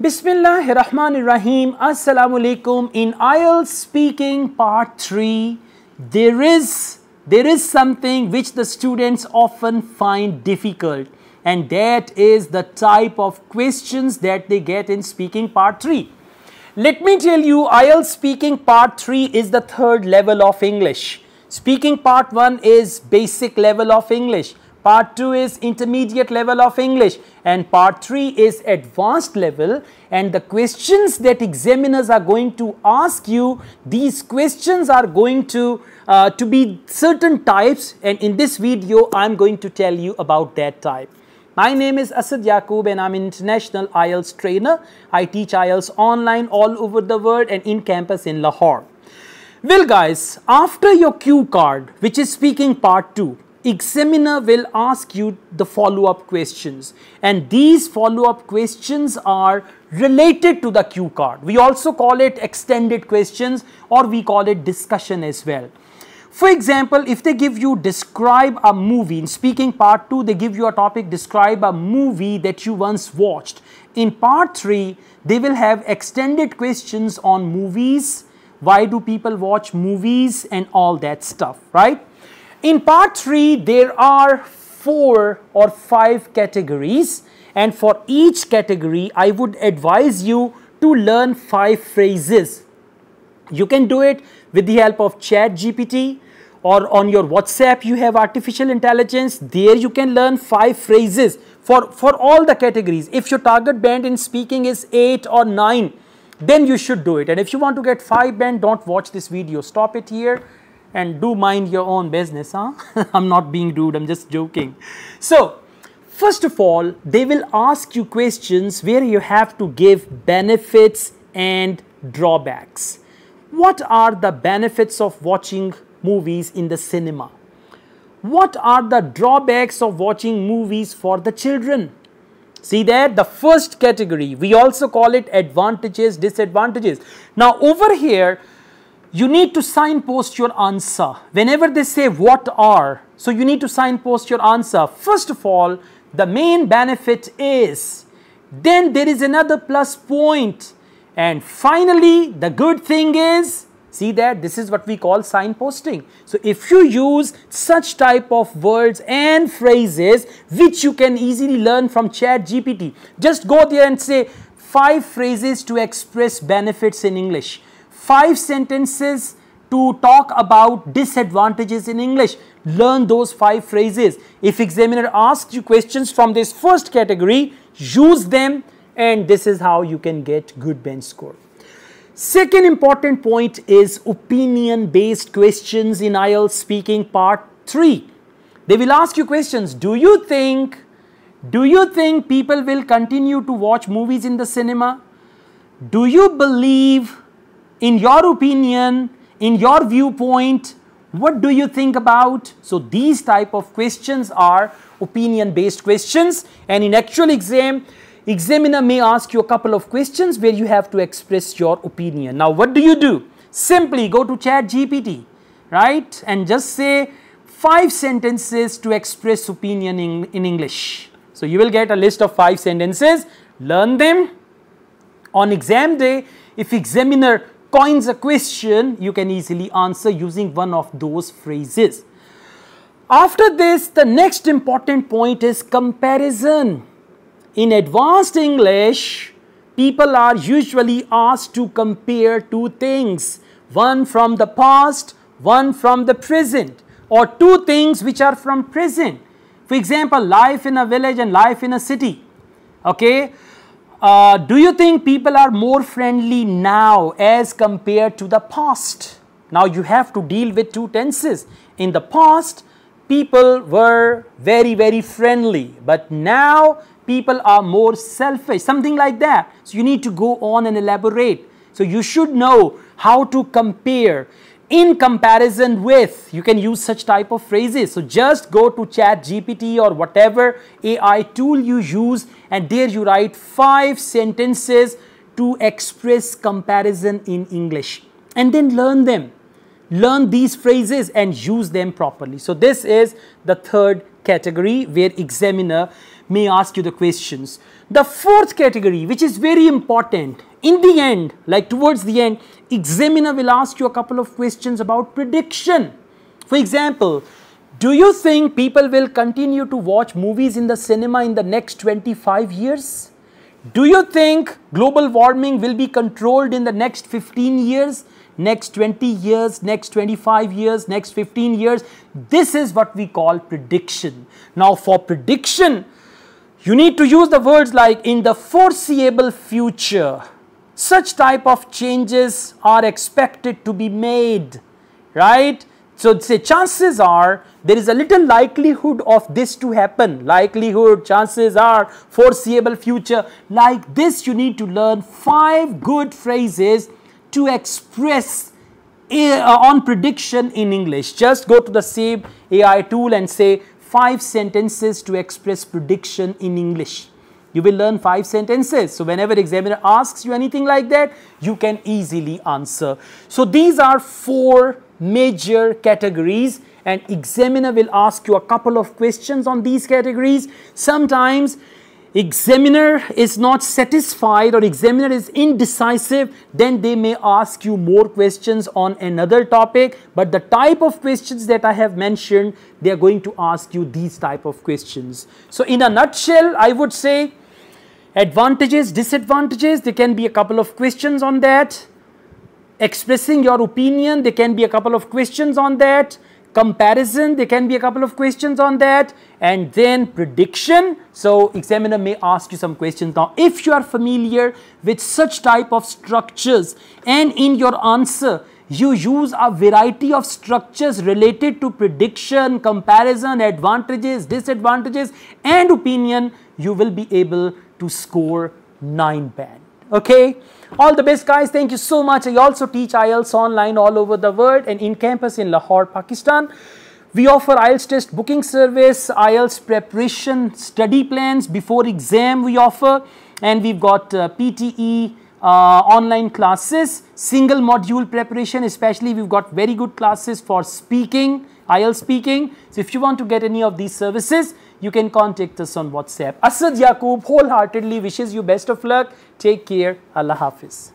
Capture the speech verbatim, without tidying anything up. Bismillahirrahmanirrahim. Assalamu alaikum. In I E L T S speaking part three, there is there is something which the students often find difficult, and that is the type of questions that they get in speaking part three. Let me tell you, I E L T S speaking part three is the third level of English. Speaking part one is basic level of English. Part two is intermediate level of English, and part three is advanced level. And the questions that examiners are going to ask you, these questions are going to, uh, to be certain types, and in this video I am going to tell you about that type. My name is Asad Yaqub and I am an international I E L T S trainer. I teach I E L T S online all over the world and in campus in Lahore. Well guys, after your cue card, which is speaking part two, examiner will ask you the follow-up questions, and these follow-up questions are related to the cue card. We also call it extended questions, or we call it discussion as well. For example, if they give you describe a movie, in speaking part two they give you a topic, describe a movie that you once watched. In part three they will have extended questions on movies, why do people watch movies and all that stuff, right? In part three, there are four or five categories, and for each category, I would advise you to learn five phrases. You can do it with the help of ChatGPT, or on your WhatsApp you have artificial intelligence. There you can learn five phrases for, for all the categories. If your target band in speaking is eight or nine, then you should do it. And if you want to get five band, don't watch this video. Stop it here. And do mind your own business, huh? I'm not being rude, I'm just joking. So, first of all, they will ask you questions where you have to give benefits and drawbacks. What are the benefits of watching movies in the cinema? What are the drawbacks of watching movies for the children? See there, the first category, we also call it advantages, disadvantages. Now, over here, you need to signpost your answer. Whenever they say what are, so you need to signpost your answer. First of all, the main benefit is, then there is another plus point, and finally the good thing is, see that, this is what we call signposting. So if you use such type of words and phrases which you can easily learn from ChatGPT, just go there and say five phrases to express benefits in English. Five sentences to talk about disadvantages in English. Learn those five phrases. If examiner asks you questions from this first category, use them, and this is how you can get good bench score. Second important point is opinion-based questions in I E L T S speaking part three. They will ask you questions. Do you think, do you think people will continue to watch movies in the cinema? Do you believe? In your opinion, in your viewpoint, what do you think about? So these type of questions are opinion-based questions, and in actual exam, examiner may ask you a couple of questions where you have to express your opinion. Now what do you do? Simply go to ChatGPT, right, and just say five sentences to express opinion in, in English. So you will get a list of five sentences, learn them. On exam day, if examiner coins a question, you can easily answer using one of those phrases. After this, the next important point is comparison. In advanced English, people are usually asked to compare two things, one from the past, one from the present, or two things which are from present. For example, life in a village and life in a city. Okay. Uh, do you think people are more friendly now as compared to the past? Now you have to deal with two tenses. In the past, people were very, very friendly, but now people are more selfish, something like that. So you need to go on and elaborate. So you should know how to compare. In comparison with, you can use such type of phrases. So just go to ChatGPT or whatever A I tool you use, and there you write five sentences to express comparison in English, and then learn them. Learn these phrases and use them properly. So this is the third category where examiner may ask you the questions. The fourth category, which is very important, in the end, like towards the end, examiner will ask you a couple of questions about prediction. For example, do you think people will continue to watch movies in the cinema in the next twenty-five years? Do you think global warming will be controlled in the next fifteen years, next twenty years, next twenty-five years, next fifteen years? This is what we call prediction. Now, for prediction, you need to use the words like in the foreseeable future. Such type of changes are expected to be made, right? So, say chances are there is a little likelihood of this to happen. Likelihood, chances are, foreseeable future. Like this, you need to learn five good phrases to express on prediction in English. Just go to the same A I tool and say five sentences to express prediction in English. You will learn five sentences. So, whenever examiner asks you anything like that, you can easily answer. So, these are four major categories, and examiner will ask you a couple of questions on these categories. Sometimes examiner is not satisfied or examiner is indecisive, then they may ask you more questions on another topic. But the type of questions that I have mentioned, they are going to ask you these type of questions. So in a nutshell, I would say advantages, disadvantages, there can be a couple of questions on that. Expressing your opinion, there can be a couple of questions on that. Comparison, there can be a couple of questions on that. And then prediction, so examiner may ask you some questions. Now, if you are familiar with such type of structures and in your answer, you use a variety of structures related to prediction, comparison, advantages, disadvantages, and opinion, you will be able to score nine band. Okay, all the best guys, thank you so much. I also teach I E L T S online all over the world and in campus in Lahore, Pakistan. We offer I E L T S test booking service, I E L T S preparation study plans before exam we offer, and we've got uh, P T E uh, online classes, single module preparation, especially we've got very good classes for speaking, I E L T S speaking. So if you want to get any of these services, you can contact us on WhatsApp. Asad Yaqub wholeheartedly wishes you best of luck. Take care. Allah Hafiz.